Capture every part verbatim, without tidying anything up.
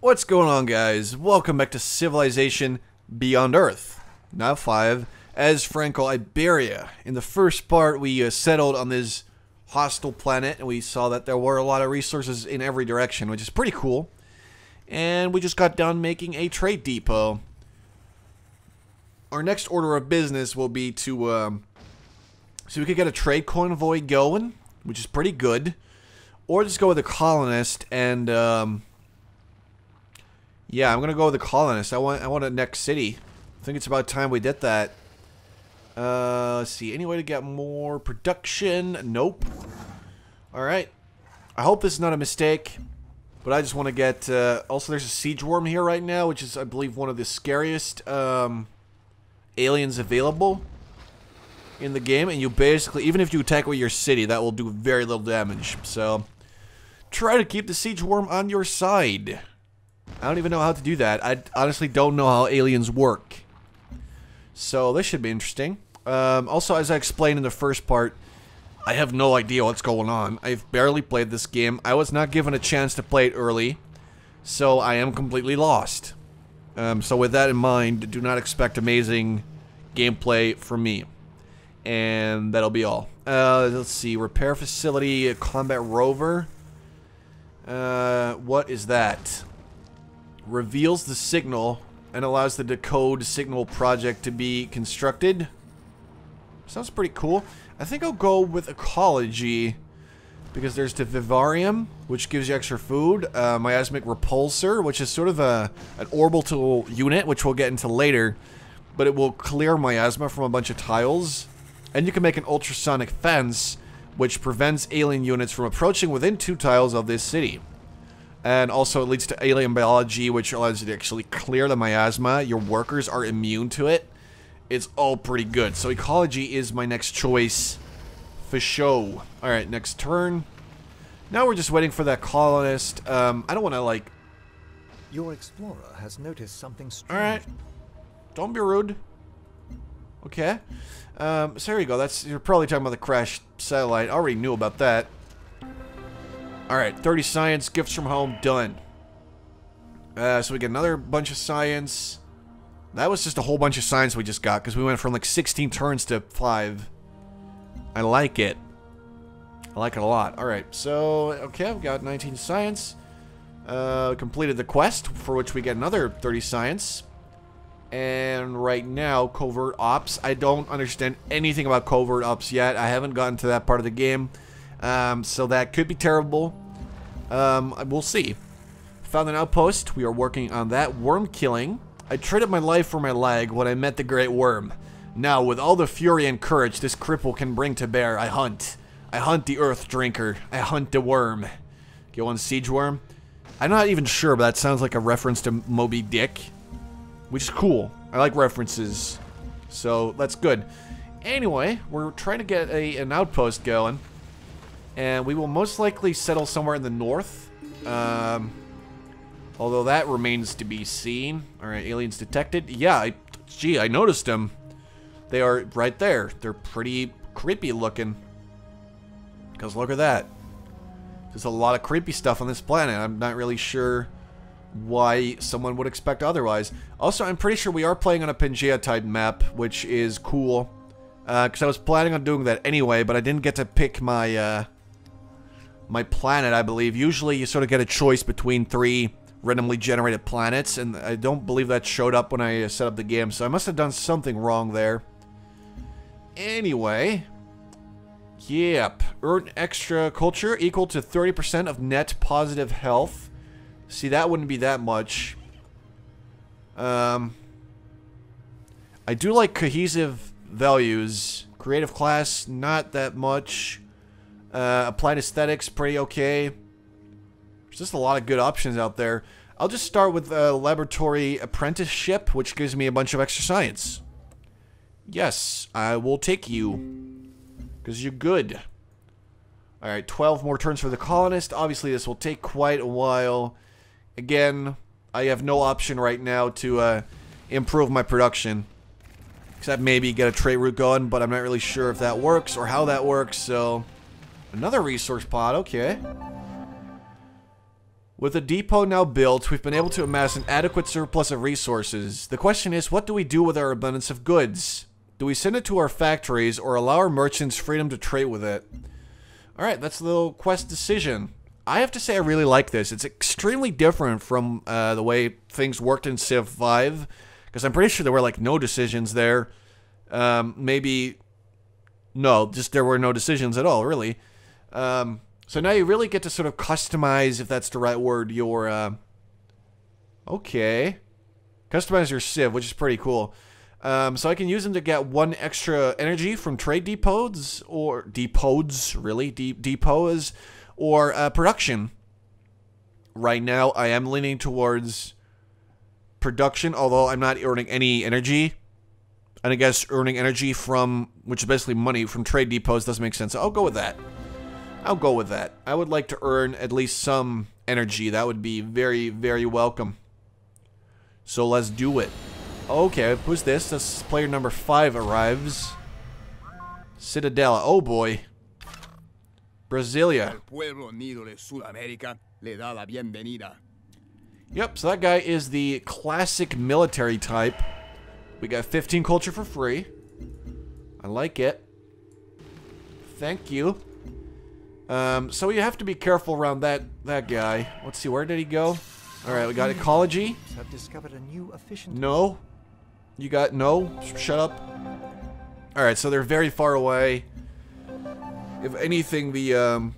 What's going on, guys? Welcome back to Civilization Beyond Earth, not five, as Franco-Iberia. In the first part, we uh, settled on this hostile planet, and we saw that there were a lot of resources in every direction, which is pretty cool. And we just got done making a trade depot. Our next order of business will be to, um, so we could get a trade convoy going, which is pretty good. Or just go with a colonist and, um... yeah, I'm gonna go with the colonist. I want I want a next city. I think it's about time we did that. Uh, let's see. Any way to get more production? Nope. Alright. I hope this is not a mistake. But I just want to get... Uh, also, there's a siege worm here right now, which is, I believe, one of the scariest um, aliens available in the game. And you basically... even if you attack with your city, that will do very little damage. So, try to keep the siege worm on your side. I don't even know how to do that. I honestly don't know how aliens work. So, this should be interesting. Um, also, as I explained in the first part, I have no idea what's going on. I've barely played this game. I was not given a chance to play it early, so I am completely lost. Um, so, with that in mind, do not expect amazing gameplay from me. And that'll be all. Uh, let's see. Repair facility, combat rover. Uh, what is that? Reveals the signal and allows the decode signal project to be constructed. Sounds pretty cool. I think I'll go with ecology because there's the vivarium, which gives you extra food, uh, miasmic repulsor, which is sort of a an orbital unit, which we'll get into later, but it will clear miasma from a bunch of tiles, and you can make an ultrasonic fence, which prevents alien units from approaching within two tiles of this city. And also it leads to alien biology, which allows you to actually clear the miasma. Your workers are immune to it. It's all pretty good. So ecology is my next choice for show. Alright, next turn. Now we're just waiting for that colonist. Um, I don't want to like... Your explorer has noticed something strange. Alright. Don't be rude. Okay. Um, so here you go. That's, you're probably talking about the crashed satellite. I already knew about that. Alright, thirty science, gifts from home, done. Uh, so we get another bunch of science. That was just a whole bunch of science we just got, because we went from like sixteen turns to five. I like it. I like it a lot. Alright, so, okay, I've got nineteen science. Uh, completed the quest, for which we get another thirty science. And right now, covert ops. I don't understand anything about covert ops yet. I haven't gotten to that part of the game. Um, so that could be terrible. Um, we'll see. Found an outpost. We are working on that. Worm killing. I traded my life for my leg when I met the great worm. Now, with all the fury and courage this cripple can bring to bear, I hunt. I hunt the earth drinker. I hunt the worm. Go on, siege worm. I'm not even sure, but that sounds like a reference to Moby Dick, which is cool. I like references. So, that's good. Anyway, we're trying to get a, an outpost going. And we will most likely settle somewhere in the north. Um, although that remains to be seen. Alright, aliens detected. Yeah, I, gee, I noticed them. They are right there. They're pretty creepy looking. Because look at that. There's a lot of creepy stuff on this planet. I'm not really sure why someone would expect otherwise. Also, I'm pretty sure we are playing on a Pangea type map, which is cool. Because uh, I was planning on doing that anyway, but I didn't get to pick my... Uh, my planet, I believe. Usually you sort of get a choice between three randomly generated planets, and I don't believe that showed up when I set up the game, so I must have done something wrong there. Anyway, yep, earn extra culture equal to thirty percent of net positive health. See, that wouldn't be that much. Um, I do like cohesive values. Creative class, not that much. Uh, applied aesthetics, pretty okay. There's just a lot of good options out there. I'll just start with a laboratory apprenticeship, which gives me a bunch of extra science. Yes, I will take you. Because you're good. Alright, twelve more turns for the colonist. Obviously, this will take quite a while. Again, I have no option right now to uh, improve my production. Except maybe get a trade route going, but I'm not really sure if that works or how that works, so... Another resource pod, okay. With a depot now built, we've been able to amass an adequate surplus of resources. The question is, what do we do with our abundance of goods? Do we send it to our factories or allow our merchants freedom to trade with it? Alright, that's the little quest decision. I have to say I really like this. It's extremely different from uh, the way things worked in Civ five. Because I'm pretty sure there were like no decisions there. Um, maybe... No, just there were no decisions at all, really. Um... So now you really get to sort of customize, if that's the right word, your, uh, okay. Customize your Civ, which is pretty cool. Um, so I can use them to get one extra energy from trade depots, or depots, really, De depots, or uh, production. Right now, I am leaning towards production, although I'm not earning any energy. And I guess earning energy from, which is basically money, from trade depots doesn't make sense. So I'll go with that. I'll go with that. I would like to earn at least some energy. That would be very, very welcome. So let's do it. Okay, who's this? This player number five arrives. Citadella. Oh boy. Brasilia. Yep, so that guy is the classic military type. We got fifteen culture for free. I like it. Thank you. Um, so you have to be careful around that that guy. Let's see, where did he go? All right, we got ecology. I've discovered a new efficient. No, you got no. Shut up. All right, so they're very far away. If anything, the um,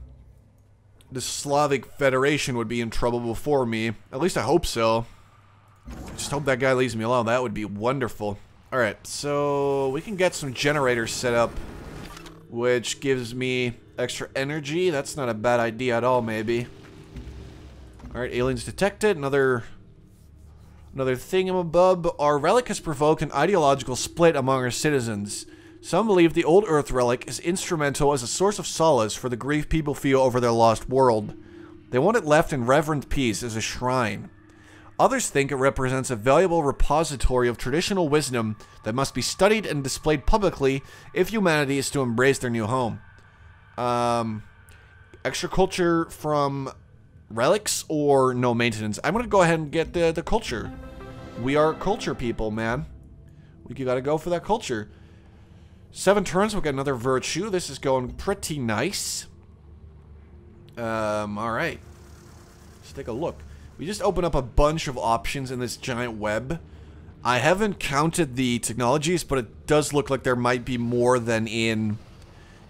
the Slavic Federation would be in trouble before me. At least I hope so. Just hope that guy leaves me alone. That would be wonderful. All right, so we can get some generators set up, which gives me extra energy. That's not a bad idea at all, maybe. Alright, aliens detected. Another another thingamabub. Our relic has provoked an ideological split among our citizens. Some believe the old Earth relic is instrumental as a source of solace for the grief people feel over their lost world. They want it left in reverent peace as a shrine. Others think it represents a valuable repository of traditional wisdom that must be studied and displayed publicly if humanity is to embrace their new home. Um, extra culture from relics or no maintenance? I'm gonna go ahead and get the, the culture. We are culture people, man. We gotta go for that culture. Seven turns, we'll get another virtue. This is going pretty nice. Um, alright. Let's take a look. We just open up a bunch of options in this giant web. I haven't counted the technologies, but it does look like there might be more than in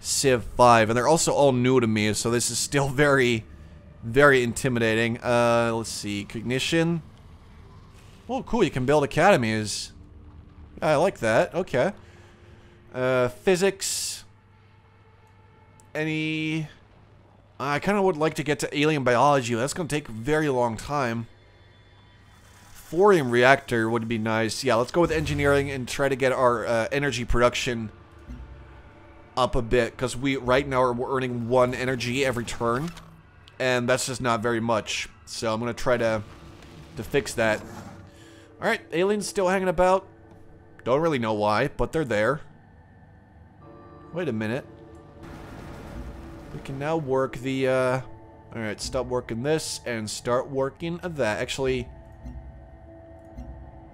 Civ five, and they're also all new to me, so this is still very, very intimidating. Uh, let's see, cognition. Oh, cool, you can build academies. I like that, okay. Uh, physics. Any... I kind of would like to get to alien biology, but that's going to take a very long time. Thorium reactor would be nice. Yeah, let's go with engineering and try to get our uh, energy production up a bit, because we right now are earning one energy every turn, and that's just not very much. So I'm gonna try to to fix that. All right, aliens still hanging about. Don't really know why, but they're there. Wait a minute. We can now work the. Uh, all right, stop working this and start working that. Actually,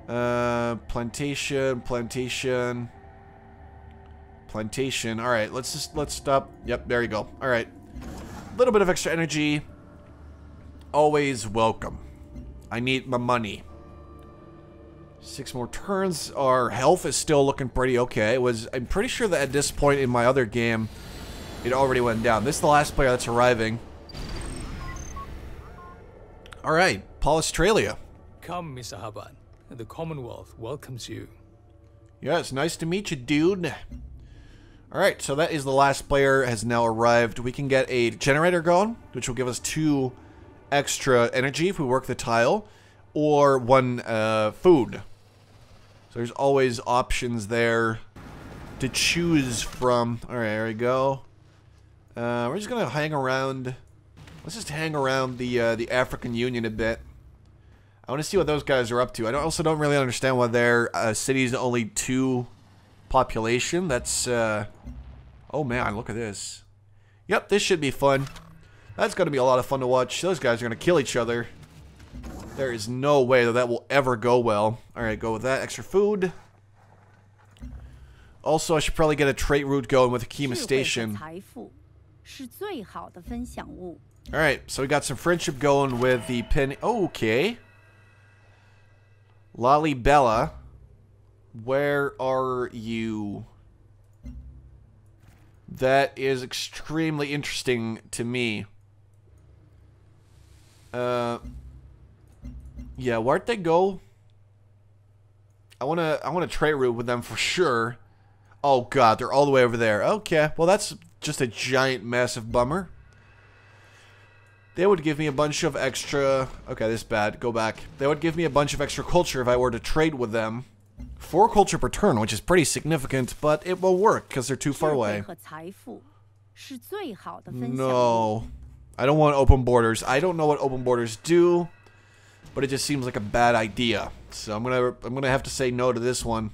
uh, plantation, plantation. Plantation. All right, let's just let's stop. Yep, there you go. All right, a little bit of extra energy. Always welcome. I need my money. Six more turns. Our health is still looking pretty okay. It was. I'm pretty sure that at this point in my other game, it already went down. This is the last player that's arriving. All right, Paul Australia. Come, Mister Haban. The Commonwealth welcomes you. Yeah, it's nice to meet you, dude. Alright, so that is the last player has now arrived. We can get a generator going, which will give us two extra energy if we work the tile, or one uh, food. So there's always options there to choose from. Alright, there we go. Uh, we're just going to hang around. Let's just hang around the, uh, the African Union a bit. I want to see what those guys are up to. I don't, also don't really understand why their uh, city's only two... population. That's uh oh man, look at this. Yep, this should be fun. That's gonna be a lot of fun to watch. Those guys are gonna kill each other. There is no way that that will ever go well. Alright, go with that. Extra food. Also, I should probably get a trade route going with Hakima Station. Alright, so we got some friendship going with the pen. Okay. Lalibella. Where are you? That is extremely interesting to me. Uh, yeah, where'd they go? I wanna, I wanna trade route with them for sure. Oh god, they're all the way over there. Okay, well that's just a giant, massive bummer. They would give me a bunch of extra... Okay, this is bad. Go back. They would give me a bunch of extra culture if I were to trade with them. Four culture per turn, which is pretty significant, but it will work because they're too far away. No. I don't want open borders. I don't know what open borders do, but it just seems like a bad idea. So I'm gonna I'm gonna have to say no to this one.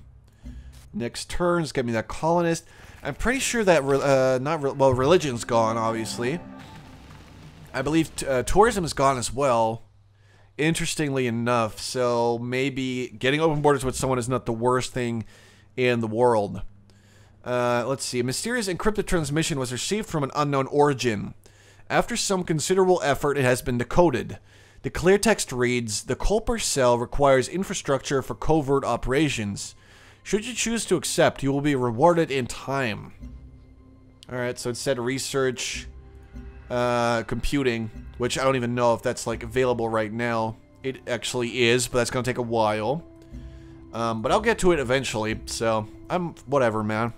Next turn's gonna be that colonist. I'm pretty sure that re uh, not re well religion's gone, obviously. I believe t uh, tourism is gone as well. Interestingly enough, so maybe getting open borders with someone is not the worst thing in the world. Uh, let's see. A mysterious encrypted transmission was received from an unknown origin. After some considerable effort, it has been decoded. The clear text reads, "The Culper cell requires infrastructure for covert operations. Should you choose to accept, you will be rewarded in time." Alright, so it said research, uh, computing, which I don't even know if that's like available right now. It actually is, but that's going to take a while. Um, but I'll get to it eventually, so I'm whatever, man.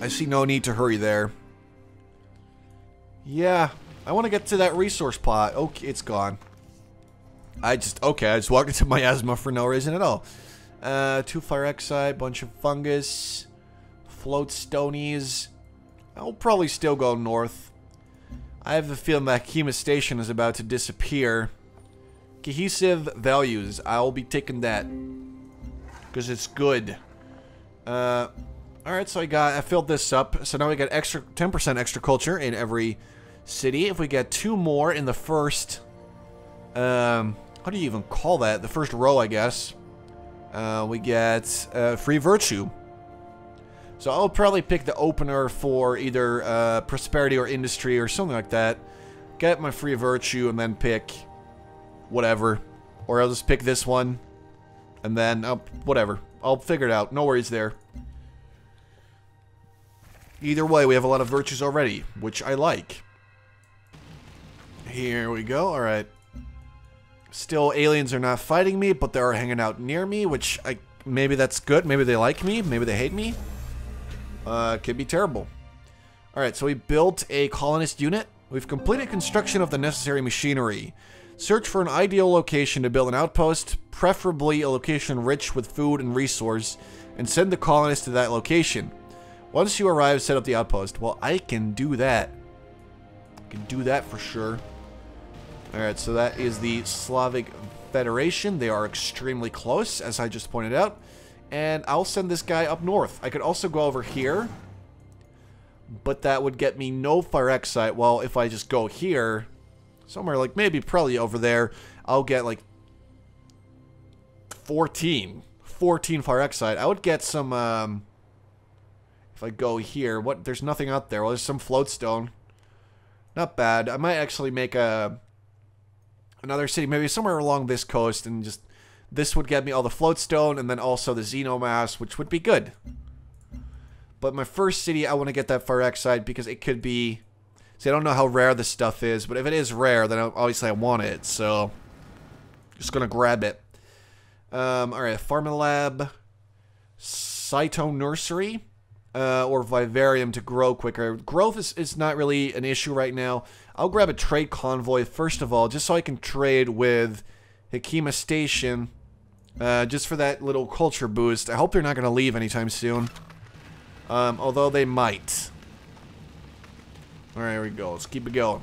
I see no need to hurry there. Yeah, I want to get to that resource pot. Okay, it's gone. I just, okay, I just walked into miasma for no reason at all. Uh, two Firaxite, bunch of fungus, floatstonies. I'll probably still go north. I have the feeling that Hakima Station is about to disappear. Cohesive values. I'll be taking that. Because it's good. Uh... Alright, so I got, I filled this up, so now we got extra, ten percent extra culture in every city. If we get two more in the first, um, how do you even call that? The first row, I guess. Uh, we get, uh, free virtue. So I'll probably pick the opener for either, uh, prosperity or industry or something like that. Get my free virtue and then pick whatever. Or I'll just pick this one, and then, I'll, whatever. I'll figure it out, no worries there. Either way, we have a lot of virtues already, which I like. Here we go, alright. Still, aliens are not fighting me, but they are hanging out near me, which I maybe that's good. Maybe they like me, maybe they hate me. Uh, could be terrible. Alright, so we built a colonist unit. We've completed construction of the necessary machinery. Search for an ideal location to build an outpost, preferably a location rich with food and resource, and send the colonists to that location. Once you arrive, set up the outpost. Well, I can do that. I can do that for sure. Alright, so that is the Slavic Federation. They are extremely close, as I just pointed out. And I'll send this guy up north. I could also go over here. But that would get me no Firaxite. Well, if I just go here, somewhere like maybe probably over there, I'll get like fourteen. fourteen Firaxite. I would get some... Um, If I go here, what? There's nothing out there. Well, there's some floatstone. Not bad. I might actually make a another city, maybe somewhere along this coast, and just this would get me all the floatstone, and then also the xenomass, which would be good. But my first city, I want to get that Firaxite because it could be. See, I don't know how rare this stuff is, but if it is rare, then obviously I want it. So, just gonna grab it. Um, all right, farming lab, cyto nursery. Uh, or vivarium to grow quicker. Growth is, is not really an issue right now. I'll grab a trade convoy first of all, just so I can trade with Hakima Station, uh, just for that little culture boost. I hope they're not going to leave anytime soon, um, although they might. Alright, here we go. Let's keep it going.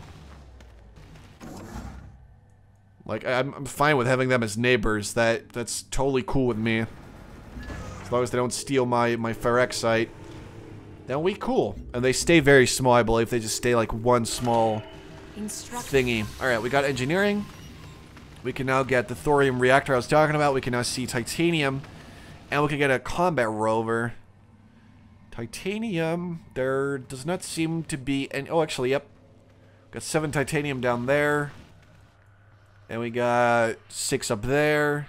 Like, I'm, I'm fine with having them as neighbors. That that's totally cool with me. As long as they don't steal my, my Firaxite. Then we cool. And they stay very small, I believe. They just stay like one small Instruct thingy. Alright, we got engineering. We can now get the thorium reactor I was talking about. We can now see titanium. And we can get a combat rover. Titanium. There does not seem to be any... Oh, actually, yep. Got seven titanium down there. And we got six up there.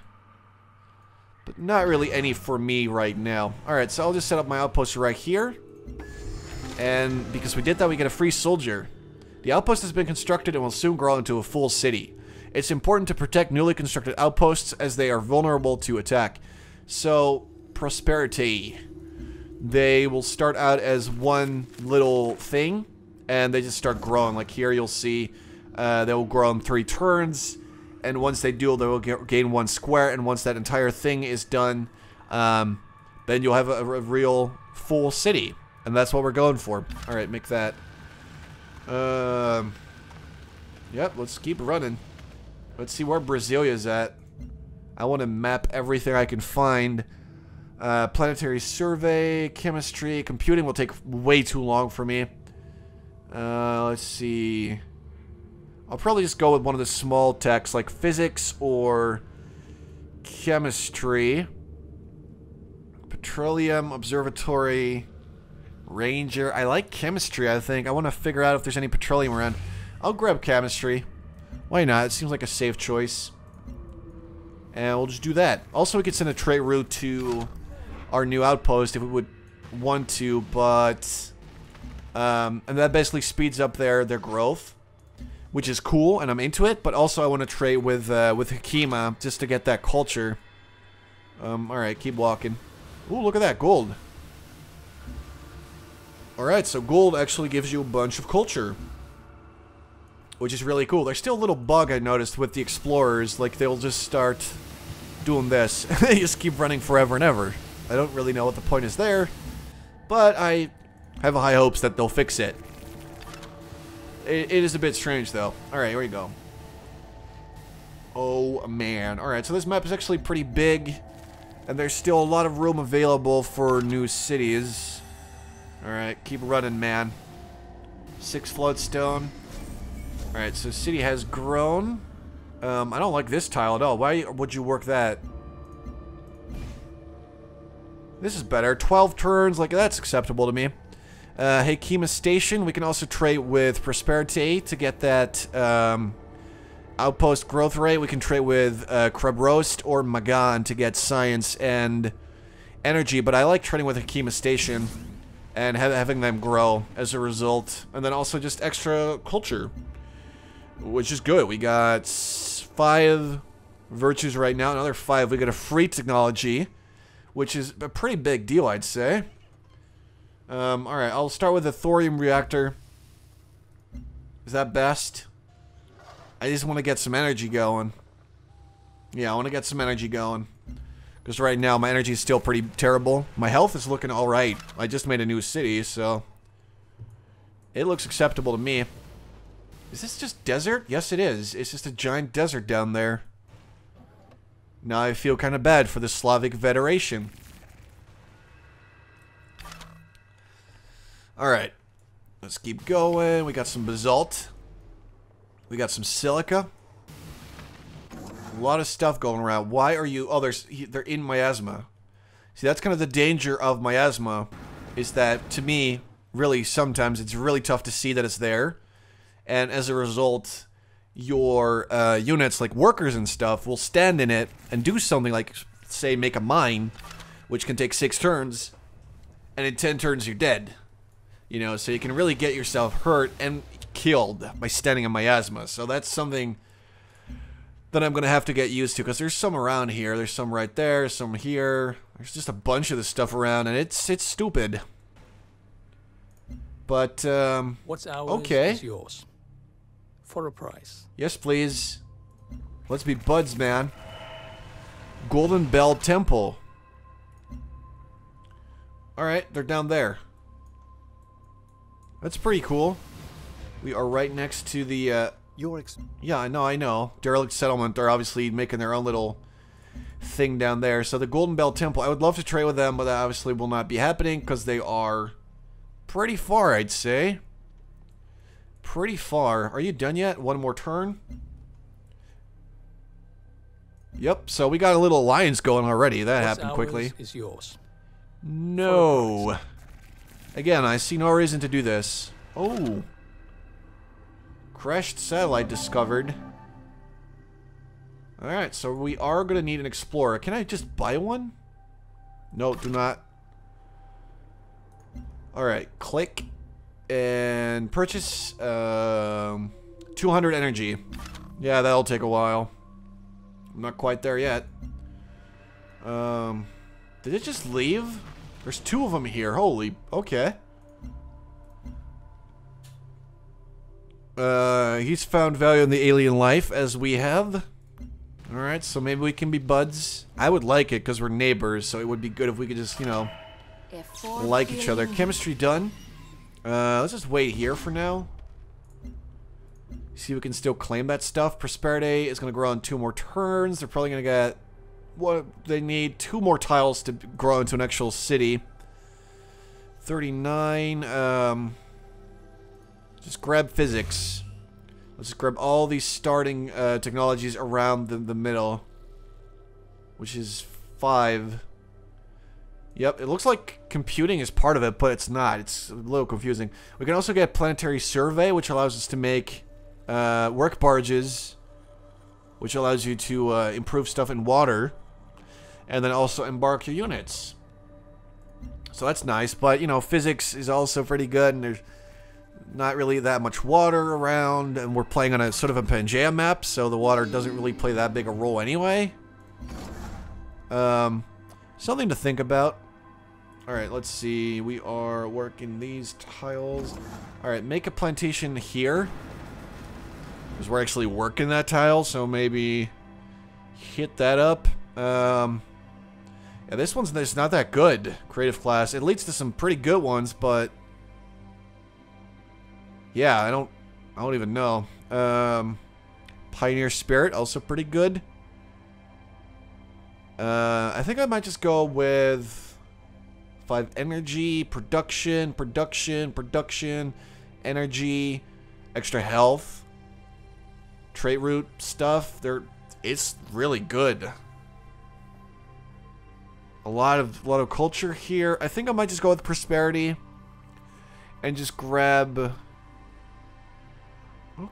But not really any for me right now. Alright, so I'll just set up my outpost right here. And because we did that, we get a free soldier. The outpost has been constructed and will soon grow into a full city. It's important to protect newly constructed outposts as they are vulnerable to attack. So, prosperity. They will start out as one little thing, and they just start growing. Like here, you'll see uh, they will grow in three turns, and once they do, they will get, gain one square, and once that entire thing is done, um, then you'll have a, a real full city. And that's what we're going for. Alright, make that. Um, yep, let's keep running. Let's see where Brasilia's at. I want to map everything I can find. Uh, planetary survey, chemistry, computing will take way too long for me. Uh, let's see. I'll probably just go with one of the small techs, like physics or chemistry. Petroleum, observatory, ranger. I like chemistry, I think. I want to figure out if there's any petroleum around. I'll grab chemistry. Why not? It seems like a safe choice. And we'll just do that. Also, we could send a trade route to our new outpost if we would want to, but... Um, and that basically speeds up their, their growth, which is cool, and I'm into it. But also, I want to trade with uh, with Hakima just to get that culture. Um, Alright, keep walking. Ooh, look at that, gold. Alright, so gold actually gives you a bunch of culture, which is really cool. There's still a little bug I noticed with the explorers. Like, they'll just start doing this. They just keep running forever and ever. I don't really know what the point is there, but I have high hopes that they'll fix it. It, it is a bit strange, though. Alright, here we go. Oh, man. Alright, so this map is actually pretty big, and there's still a lot of room available for new cities. Alright, keep running, man. Six floatstone. Alright, so city has grown. Um, I don't like this tile at all. Why would you work that? This is better. twelve turns, like, that's acceptable to me. Uh, Hakima Station, we can also trade with Prosperity to get that um, outpost growth rate. We can trade with uh, Crab Roast or Magan to get science and energy, but I like trading with Hakima Station and ha having them grow as a result. And then also just extra culture, which is good. We got five virtues right now, another five. We got a free technology, which is a pretty big deal, I'd say. Um, alright, I'll start with the thorium reactor. Is that best? I just want to get some energy going. Yeah, I want to get some energy going. Because right now, my energy is still pretty terrible. My health is looking alright. I just made a new city, so... it looks acceptable to me. Is this just desert? Yes, it is. It's just a giant desert down there. Now I feel kind of bad for the Slavic Federation. Alright. Let's keep going. We got some basalt. We got some silica. A lot of stuff going around. Why are you... Oh, there's, they're in miasma. See, that's kind of the danger of miasma. Is that, to me, really, sometimes it's really tough to see that it's there. And as a result, your uh, units, like workers and stuff, will stand in it and do something like, say, make a mine, which can take six turns, and in ten turns you're dead. You know, so you can really get yourself hurt and killed by standing in miasma. So that's something that I'm going to have to get used to, because there's some around here. There's some right there, some here. There's just a bunch of this stuff around, and it's it's stupid. But, um, what's ours okay. is yours. For a price. Yes, please. Let's be buds, man. Golden Bell Temple. Alright, they're down there. That's pretty cool. We are right next to the, uh... Your ex yeah, I know, I know. Derelict Settlement, they're obviously making their own little thing down there. So the Golden Bell Temple, I would love to trade with them, but that obviously will not be happening, because they are pretty far, I'd say. pretty far. Are you done yet? One more turn? Yep, so we got a little alliance going already. That happened quickly. Is yours. No. Again, I see no reason to do this. Oh. Crashed satellite discovered. Alright, so we are going to need an explorer. Can I just buy one? No, do not. Alright, click. And purchase um, two hundred energy. Yeah, that'll take a while. I'm not quite there yet. Um, did it just leave? There's two of them here. Holy, okay. Uh, he's found value in the alien life, as we have. Alright, so maybe we can be buds. I would like it, because we're neighbors, so it would be good if we could just, you know, like each other. Chemistry done. Uh, let's just wait here for now. See if we can still claim that stuff. Prosperity is going to grow in two more turns. They're probably going to get what they need. Two more tiles to grow into an actual city. thirty-nine. Um, just grab physics. Let's just grab all these starting uh, technologies around the, the middle, which is five. Yep, it looks like computing is part of it, but it's not. It's a little confusing. We can also get planetary survey, which allows us to make uh, work barges, which allows you to uh, improve stuff in water, and then also embark your units. So that's nice, but, you know, physics is also pretty good, and there's not really that much water around, and we're playing on a sort of a Pangea map, so the water doesn't really play that big a role anyway. Um, something to think about. Alright, let's see. We are working these tiles. Alright, make a plantation here, because we're actually working that tile, so maybe hit that up. Um, yeah, this one's it's not that good. Creative class. It leads to some pretty good ones, but yeah, I don't, I don't even know. Um, Pioneer Spirit, also pretty good. Uh, I think I might just go with five energy, production, production, production, energy, extra health, trait root stuff. They're, it's really good. A lot of, a lot of culture here. I think I might just go with prosperity, and just grab.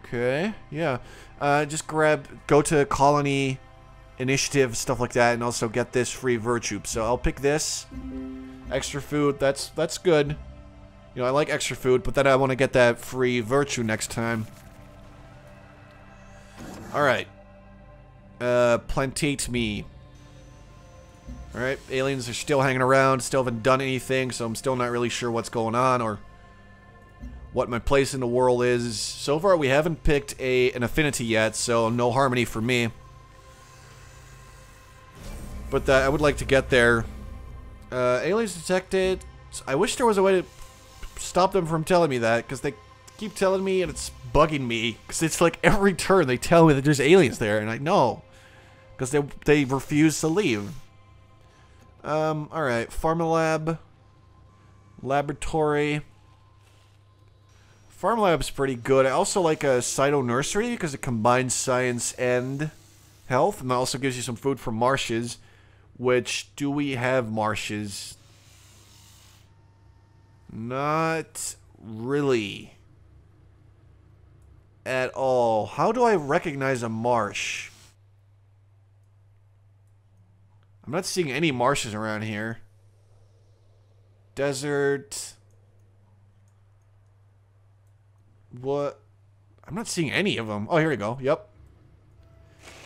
Okay, yeah. Uh, just grab, go to colony, initiative, stuff like that, and also get this free virtue. So I'll pick this. Extra food, that's that's good. You know, I like extra food, but then I want to get that free virtue next time. Alright. Uh, plantate me. Alright, aliens are still hanging around, still haven't done anything, so I'm still not really sure what's going on, or what my place in the world is. So far, we haven't picked a an affinity yet, so no harmony for me. But that, I would like to get there. Uh, aliens detected. I wish there was a way to stop them from telling me that, because they keep telling me, and it's bugging me. Because it's like every turn they tell me that there's aliens there, and I know, because they they refuse to leave. Um. All right. Pharmalab. Laboratory. Farm Lab's pretty good. I also like a Cyto Nursery because it combines science and health, and that also gives you some food from marshes. Which, do we have marshes? Not really. At all. How do I recognize a marsh? I'm not seeing any marshes around here. Desert. What? I'm not seeing any of them. Oh, here we go. Yep.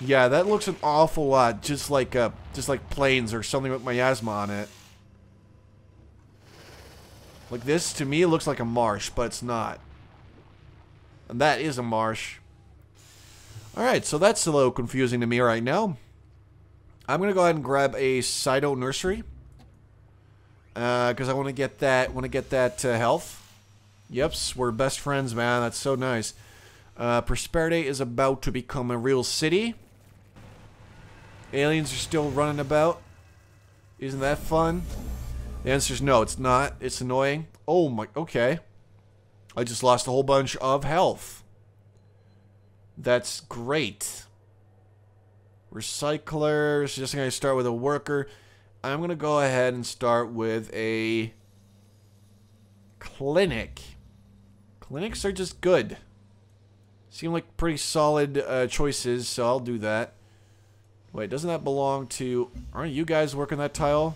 Yeah, that looks an awful lot just like uh, just like plains or something with miasma on it. Like this, to me, looks like a marsh, but it's not. And that is a marsh. Alright, so that's a little confusing to me right now. I'm going to go ahead and grab a Cyto Nursery. Because uh, I want to get that, want to get that uh, health. Yeps, we're best friends, man. That's so nice. Uh, Prosperity is about to become a real city. Aliens are still running about. Isn't that fun? The answer is no, it's not. It's annoying. Oh my, okay. I just lost a whole bunch of health. That's great. Recycler. So just going to start with a worker. I'm going to go ahead and start with a clinic. Clinics are just good. Seem like pretty solid uh, choices, so I'll do that. Wait, doesn't that belong to... Aren't you guys working that tile?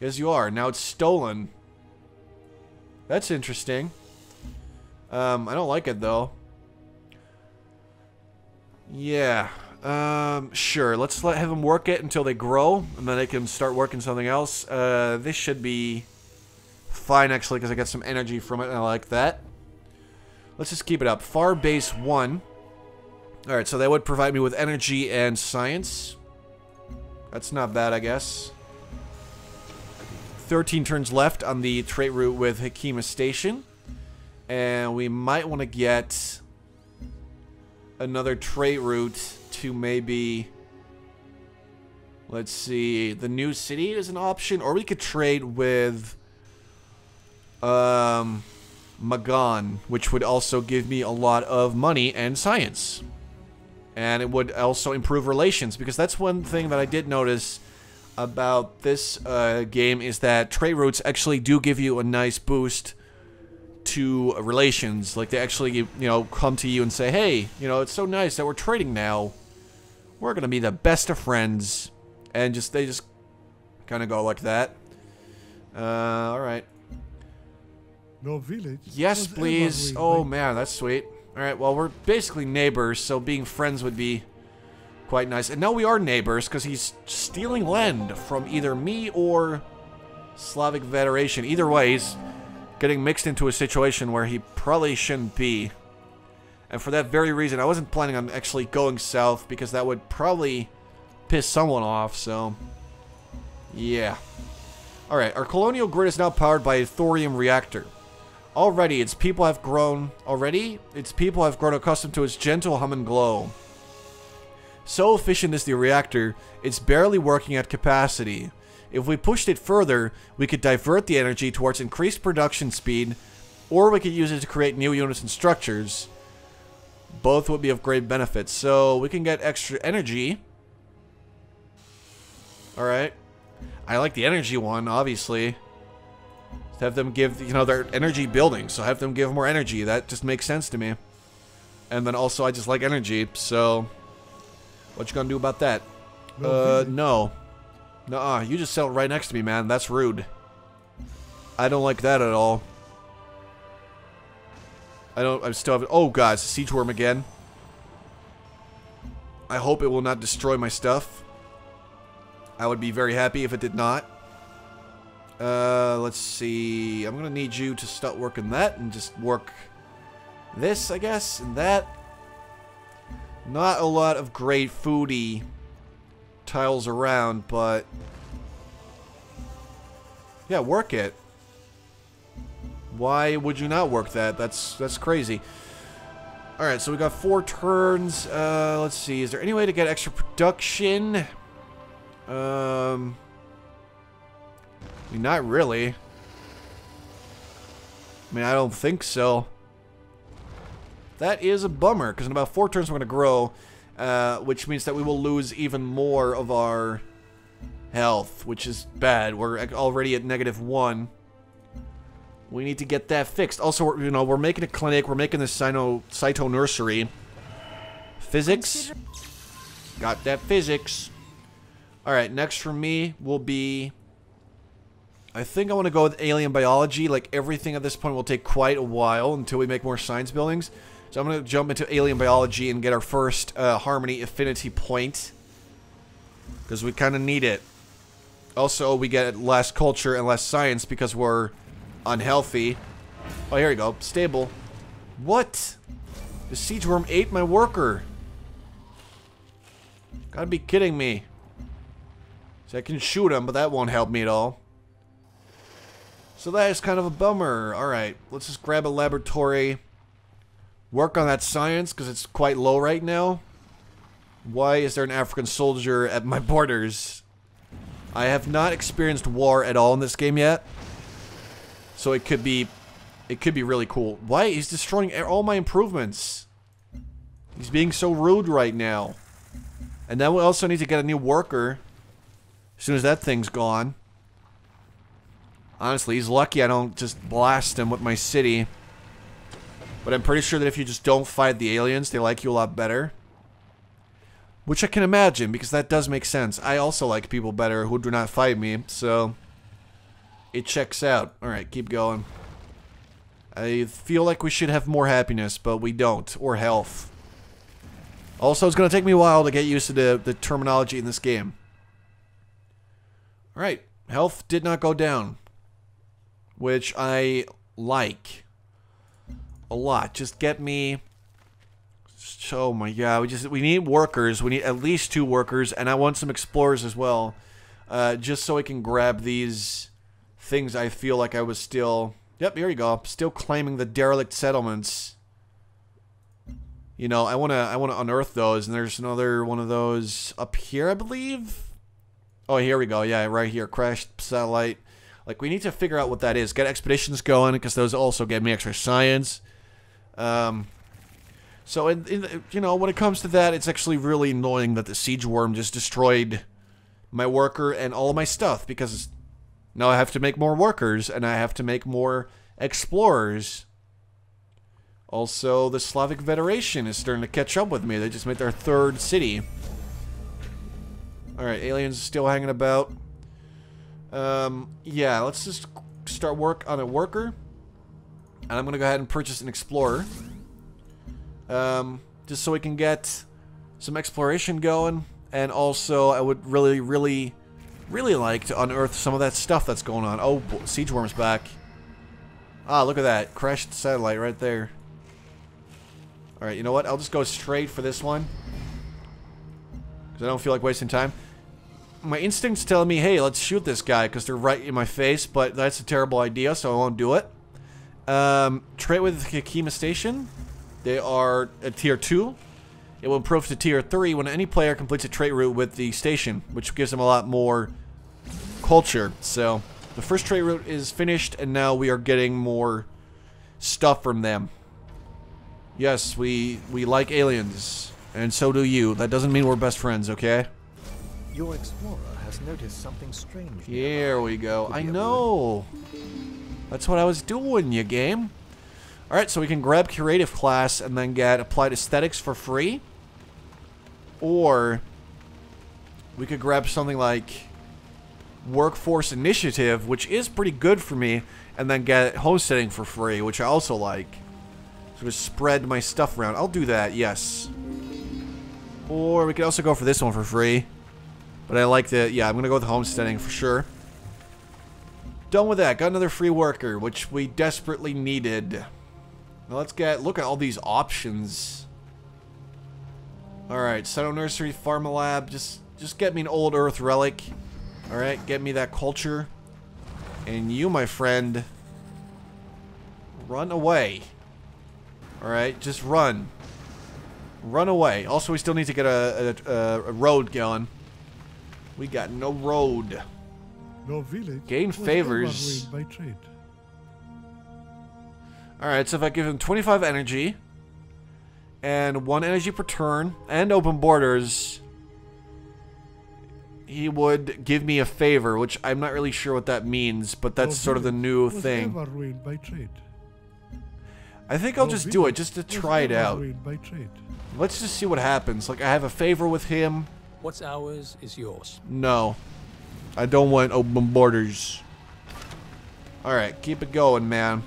Yes, you are. Now it's stolen. That's interesting. Um, I don't like it, though. Yeah. Um, sure. Let's let have them work it until they grow, and then they can start working something else. Uh, this should be fine, actually, because I got some energy from it, and I like that. Let's just keep it up. Far base one. Alright, so that would provide me with energy and science. That's not bad, I guess. thirteen turns left on the trait route with Hakima Station. And we might want to get another trait route to maybe... Let's see. The new city is an option. Or we could trade with... Um... Magan, which would also give me a lot of money and science. And it would also improve relations, because that's one thing that I did notice about this uh, game is that trade routes actually do give you a nice boost to relations. Like, they actually, you know, come to you and say, hey, you know, it's so nice that we're trading now. We're gonna be the best of friends. And just, they just kind of go like that. Uh, alright. No village. Yes, please. Oh man, that's sweet. Alright, well, we're basically neighbors, so being friends would be quite nice. And now we are neighbors, because he's stealing land from either me or Slavic Federation. Either way, he's getting mixed into a situation where he probably shouldn't be. And for that very reason, I wasn't planning on actually going south, because that would probably piss someone off, so... Yeah. Alright, our colonial grid is now powered by a thorium reactor. Already, its people have grown... Already, its people have grown accustomed to its gentle hum and glow. So efficient is the reactor, it's barely working at capacity. If we pushed it further, we could divert the energy towards increased production speed, or we could use it to create new units and structures. Both would be of great benefit. So, we can get extra energy. Alright. I like the energy one, obviously. Have them give, you know, their energy building, so have them give more energy. That just makes sense to me. And then also, I just like energy, so... What you gonna do about that? No uh, village. No. Nuh-uh, you just sell it right next to me, man. That's rude. I don't like that at all. I don't, I still have... Oh, God, it's a siege worm again. I hope it will not destroy my stuff. I would be very happy if it did not. Uh, let's see. I'm gonna need you to stop working that and just work this, I guess, and that. Not a lot of great foodie tiles around, but yeah, work it. Why would you not work that? That's that's crazy. All right, so we got four turns. Uh, let's see. Is there any way to get extra production? Um. I mean, not really. I mean, I don't think so. That is a bummer, because in about four turns we're going to grow, uh, which means that we will lose even more of our health, which is bad. We're already at negative one. We need to get that fixed. Also, you know, we're making a clinic. We're making the cyno, cyto nursery. Physics. Got that physics. All right, next for me will be... I think I want to go with alien biology. Like, everything at this point will take quite a while until we make more science buildings. So I'm going to jump into alien biology and get our first uh, Harmony Affinity point. Because we kind of need it. Also, we get less culture and less science because we're unhealthy. Oh, here we go. Stable. What? The siege worm ate my worker. Gotta be kidding me. So I can shoot him, but that won't help me at all. So that is kind of a bummer. Alright, let's just grab a laboratory. Work on that science, because it's quite low right now. Why is there an African soldier at my borders? I have not experienced war at all in this game yet. So it could be It could be really cool. Why? He's destroying all my improvements. He's being so rude right now. And then we also need to get a new worker. As soon as that thing's gone. Honestly, he's lucky I don't just blast him with my city. But I'm pretty sure that if you just don't fight the aliens, they like you a lot better. Which I can imagine, because that does make sense. I also like people better who do not fight me, so... it checks out. Alright, keep going. I feel like we should have more happiness, but we don't. Or health. Also, it's going to take me a while to get used to the, the terminology in this game. Alright. Health did not go down. Which I like. A lot. Just get me... oh my god. We just we need workers. We need at least two workers. And I want some explorers as well. Uh, just so I can grab these things I feel like I was still... yep, here you go. Still claiming the derelict settlements. You know, I wanna, I wanna unearth those, and there's another one of those up here, I believe. Oh, here we go. Yeah, right here, crashed satellite. Like, we need to figure out what that is. Get expeditions going, because those also get me extra science. Um, so in, in, you know, when it comes to that, it's actually really annoying that the siege worm just destroyed my worker and all of my stuff, because now I have to make more workers, and I have to make more explorers. Also, the Slavic Federation is starting to catch up with me. They just made their third city. Alright, aliens still hanging about. Um, yeah, let's just start work on a worker. And I'm gonna go ahead and purchase an explorer. Um, just so we can get some exploration going. And also, I would really, really... really like to unearth some of that stuff that's going on. Oh, siege worm's back. Ah, look at that. Crashed satellite right there. Alright, you know what? I'll just go straight for this one. Because I don't feel like wasting time. My instinct's telling me, hey, let's shoot this guy, because they're right in my face, but that's a terrible idea, so I won't do it. Um, trade with Hakima Station. They are at tier two. It will improve to tier three when any player completes a trade route with the station, which gives them a lot more culture. So, the first trade route is finished, and now we are getting more stuff from them. Yes, we we like aliens, and so do you. That doesn't mean we're best friends, okay? Your explorer has noticed something strange. Here we go. I know! That's what I was doing, you game. Alright, so we can grab Creative Class and then get Applied Aesthetics for free. Or we could grab something like Workforce Initiative, which is pretty good for me, and then get Homesteading for free, which I also like. So just spread my stuff around. I'll do that, yes. Or we could also go for this one for free. But I like the... yeah, I'm going to go with Homesteading for sure. Done with that. Got another free worker, which we desperately needed. Now let's get... look at all these options. Alright, Sino Nursery, Pharma Lab. Just, just get me an old Earth relic. Alright, get me that culture. And you, my friend, run away. Alright, just run. Run away. Also, we still need to get a, a, a road going. We got no road. Your village gain favors. By trade. Alright, so if I give him twenty-five energy and one energy per turn and open borders, he would give me a favor, which I'm not really sure what that means, but that's sort of the new thing. By trade. I think I'll just do it just to try it out. Let's just see what happens. Like, I have a favor with him. What's ours is yours. No. I don't want open borders. Alright, keep it going, man.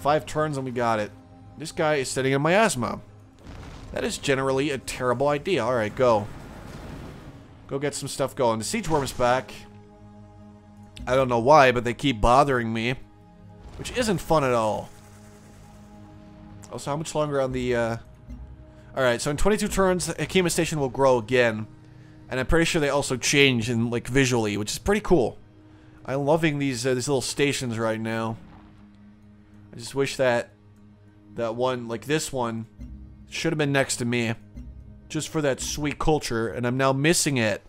Five turns and we got it. This guy is sitting in miasma. That is generally a terrible idea. Alright, go. Go get some stuff going. The siege worm is back. I don't know why, but they keep bothering me. Which isn't fun at all. Also, how much longer on the... Uh... alright, so in twenty-two turns, Hakima Station will grow again. And I'm pretty sure they also change in, like, visually, which is pretty cool. I'm loving these uh, these little stations right now. I just wish that that one, like this one, should have been next to me, just for that sweet culture, and I'm now missing it.